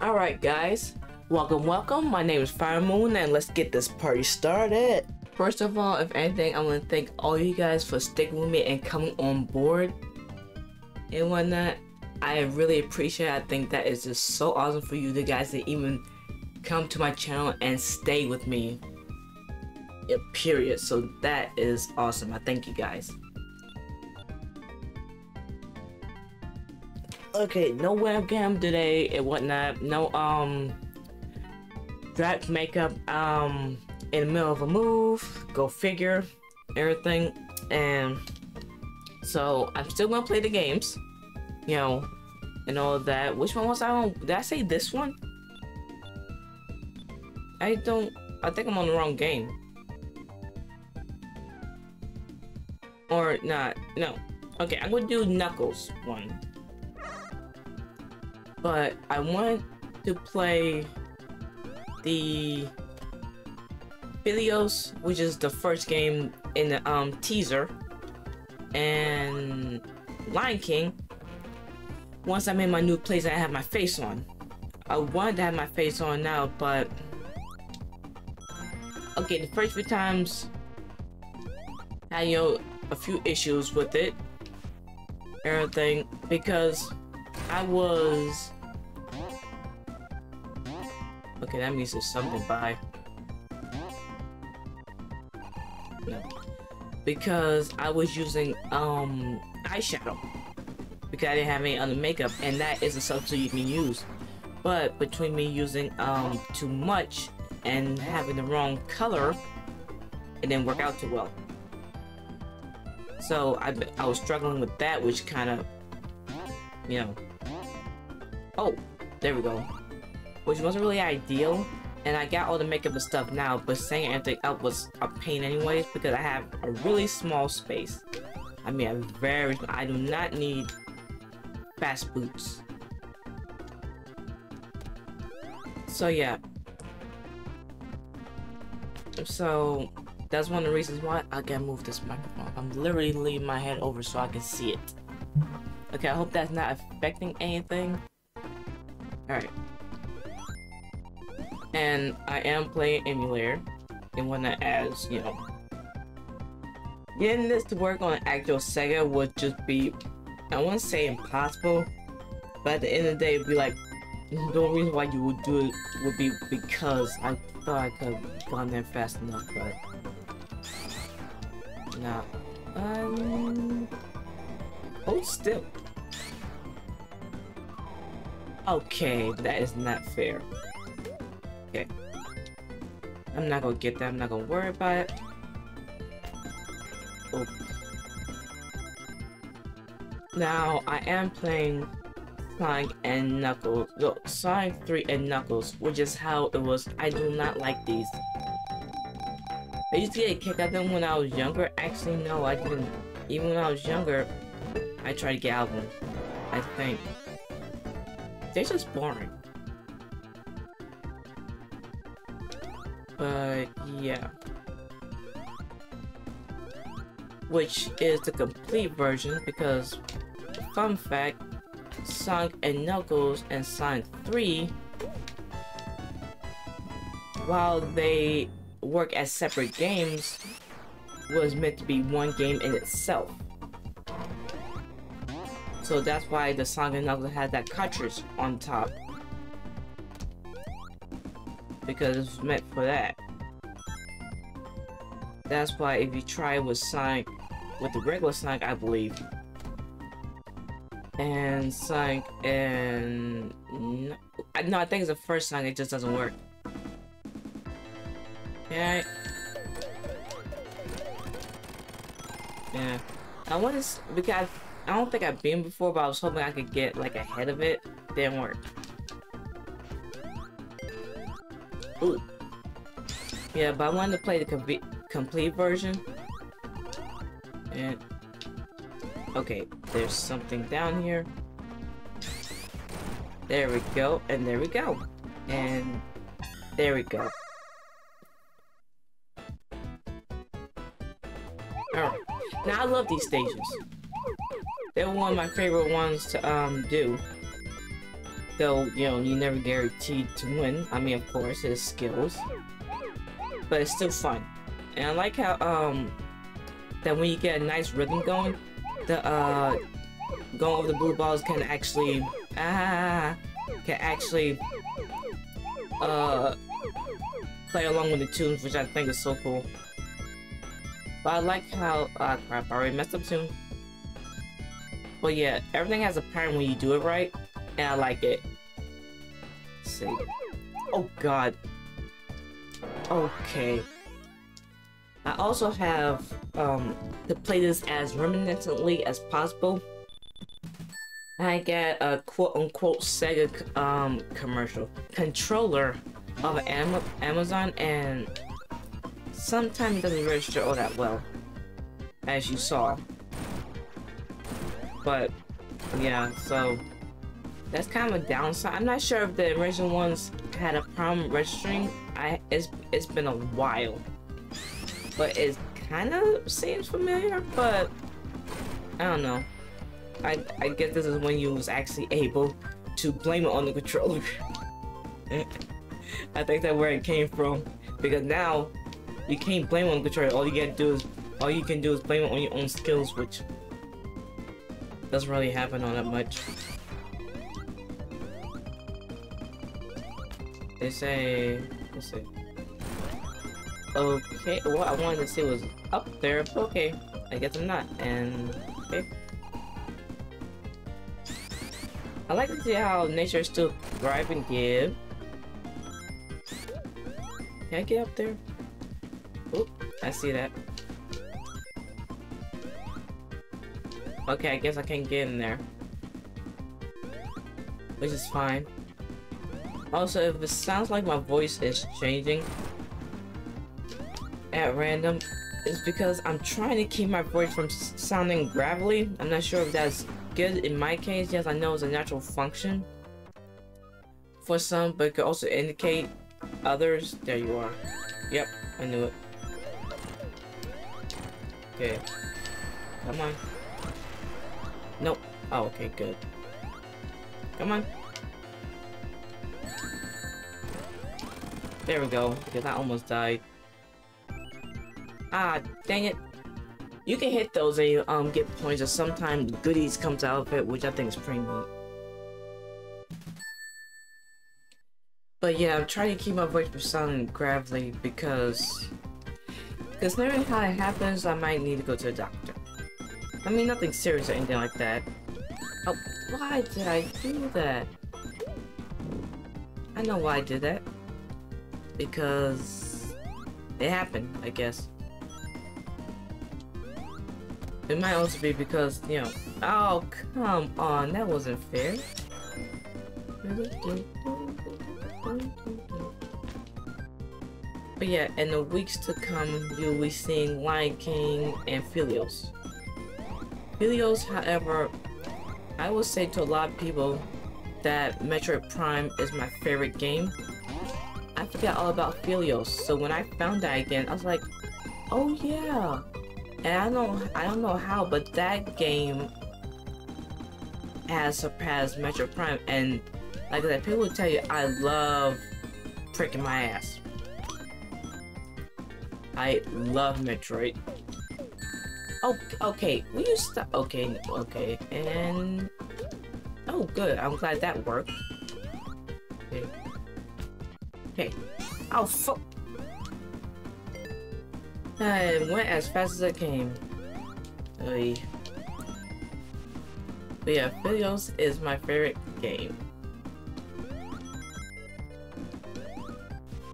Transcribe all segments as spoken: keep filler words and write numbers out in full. Alright guys, welcome welcome, my name is Firemoon and let's get this party started. First of all, if anything, I want to thank all you guys for sticking with me and coming on board and whatnot. I really appreciate it. I think that is just so awesome for you guys to even come to my channel and stay with me. Yeah, period. So that is awesome. I thank you guys. Okay, no webcam today and whatnot. No um drag makeup um in the middle of a move. Go figure everything, and so I'm still gonna play the games, you know, and all of that. Which one was I on? Did I say this one? I don't. I think I'm on the wrong game. Or not? No. Okay, I'm gonna do Knuckles one. But I want to play the Phelios, which is the first game in the um, teaser, and Lion King. Once I'm in my new place, I have my face on. I wanted to have my face on now, but okay, the first few times I had, you know, a few issues with it, everything, because I was okay. That means there's something by. No, because I was using um eyeshadow because I didn't have any other makeup, and that is a substitute you can use. But between me using um too much and having the wrong color, it didn't work out too well. So I I was struggling with that, which kind of, you know. Oh, there we go. Which wasn't really ideal, and I got all the makeup and stuff now, but setting everything up was a pain anyways because I have a really small space. I mean, I'm very, I do not need fast boots. So yeah. So that's one of the reasons why I gotta move this microphone. I'm literally leaning my head over so I can see it. Okay, I hope that's not affecting anything. Alright. And I am playing emulator and whatnot, as you know. Getting this to work on an actual Sega would just be, I wouldn't say impossible, but at the end of the day it'd be like the only reason why you would do it would be because I thought I could have gone there fast enough, but nah. Um hold still. Okay, that is not fair. Okay. I'm not gonna get that. I'm not gonna worry about it. Oh. Now, I am playing Sonic and Knuckles. No, Sonic three and Knuckles, which is how it was. I do not like these. I used to get a kick out of them when I was younger. Actually, no, I didn't. Even when I was younger, I tried to get out of them, I think. They're just boring. But yeah. Which is the complete version because, fun fact, Sonic and Knuckles and Sonic three, while they work as separate games, was meant to be one game in itself. So that's why the Sonic and Knuckles had that cartridge on top, because it was meant for that. That's why if you try with Sonic, with the regular Sonic, I believe, and Sonic and no, I think it's the first Sonic, it just doesn't work. Yeah. Yeah. I want to because. I, I don't think I've been before, but I was hoping I could get like ahead of it. Didn't work. Ooh. Yeah, but I wanted to play the com complete version. And okay, there's something down here. There we go, and there we go, and there we go. All right. Now I love these stages. They were one of my favorite ones to um do. though, you know, you're never guaranteed to win. I mean, of course, it's skills, but it's still fun. And I like how um that when you get a nice rhythm going, the uh going over the blue balls can actually ah can actually uh play along with the tunes, which I think is so cool. But I like how ah uh, crap, I already messed up tune. But yeah, everything has a pattern when you do it right, and I like it. Let's see. Oh god. Okay. I also have um to play this as reminiscently as possible. I got a quote unquote Sega um commercial controller of Am Amazon, and sometimes it doesn't register all that well, as you saw. But yeah, so that's kind of a downside. I'm not sure if the original ones had a problem registering. I it's it's been a while, but it kind of seems familiar. But I don't know. I I guess this is when you was actually able to blame it on the controller. I think that's where it came from, because now you can't blame it on the controller. All you gotta do is all you can do is blame it on your own skills, which doesn't really happen on that much. They say, let's see. Okay, what I wanted to see was up there, but okay, I guess I'm not. And okay, I like to see how nature is still thrive and give. Can I get up there? Oop, I see that. Okay, I guess I can't get in there, which is fine. Also, if it sounds like my voice is changing at random, it's because I'm trying to keep my voice from sounding gravelly. I'm not sure if that's good in my case. Yes, I know it's a natural function for some, but it could also indicate others. There you are. Yep, I knew it. Okay, come on. Nope. Oh, okay, good. Come on. There we go, because I almost died. Ah, dang it. You can hit those and you um, get points, or sometimes goodies comes out of it, which I think is pretty neat. But yeah, I'm trying to keep my voice from sounding gravelly, because... considering how it happens, I might need to go to a doctor. I mean, nothing serious or anything like that. Oh, why did I do that? I know why I did that. Because it happened, I guess. It might also be because, you know... Oh, come on, that wasn't fair. But yeah, in the weeks to come, you'll be seeing Lion King and Phelios. Phelios, however, I will say to a lot of people that Metroid Prime is my favorite game. I forgot all about Phelios, so when I found that again, I was like, "Oh yeah!" And I don't, I don't know how, but that game has surpassed Metroid Prime. And like I said, people will tell you, I love pricking my ass. I love Metroid. Oh, okay, will you stop? Okay, okay, and... oh, good, I'm glad that worked. Okay. Okay. Oh, fuck! I went as fast as I came. Oy. But yeah, Phelios is my favorite game.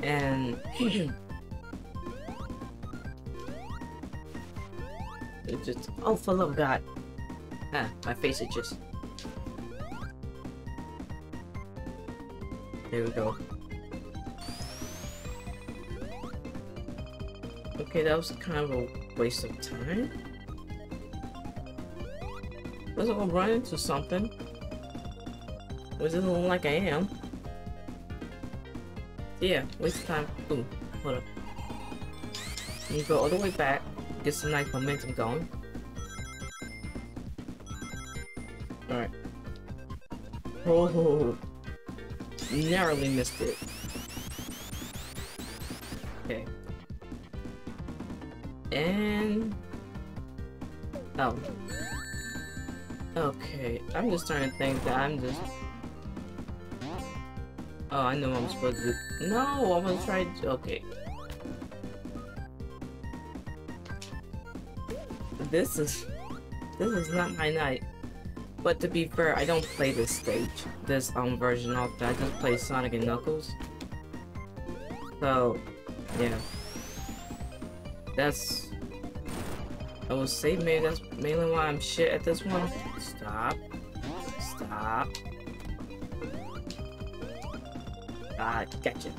And... it just, oh, for love of God. Ah, my face is just... there we go. Okay, that was kind of a waste of time. Wasn't gonna run into something. Was it looking like I am? Yeah, waste of time. Ooh, hold up. You go all the way back. Get some nice momentum going. Alright. Oh, narrowly missed it. Okay. And... oh. Okay, I'm just starting to think that I'm just... oh, I know what I'm supposed to do. No, I'm gonna try... okay. This is... this is not my night. But to be fair, I don't play this stage, this um version of that. I just play Sonic and Knuckles. So, yeah. That's... I would say maybe that's mainly why I'm shit at this one. Stop. Stop. Ah, gotcha.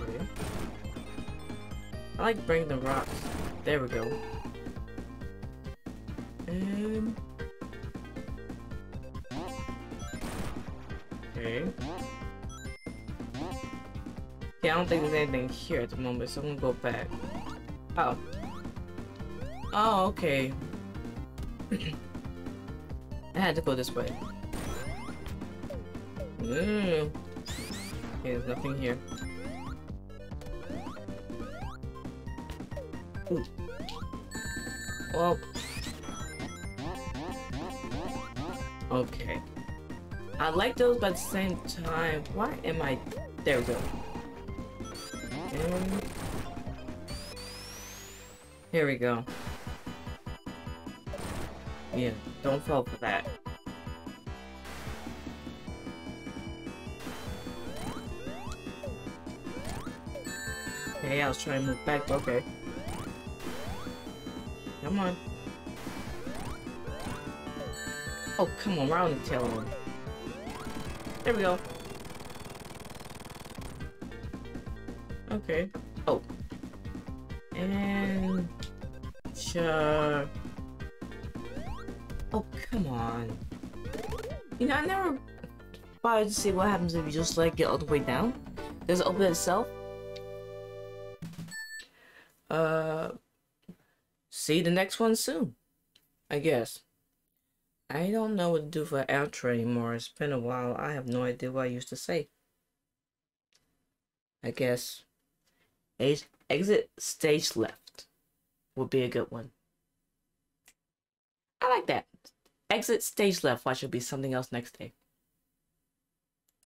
Okay. I like bringing the rocks. There we go. And... okay. Yeah, I don't think there's anything here at the moment, so I'm gonna go back. Oh. Oh, okay. I had to go this way. Mmm. Okay, there's nothing here. Ooh. Well. Okay. I like those, but at the same time, why am I... there we go. And... here we go. Yeah, don't fall for that. Okay, I was trying to move back, okay. Come on. Oh, come on, round the tail on. There we go. Okay. Oh. And... sure. Oh, come on. You know, I never bothered to see what happens if you just, like, get all the way down. Does it open itself? Uh... See the next one soon, I guess. I don't know what to do for outro anymore. It's been a while. I have no idea what I used to say. I guess exit stage left would be a good one. I like that. Exit stage left. Why should be something else next day?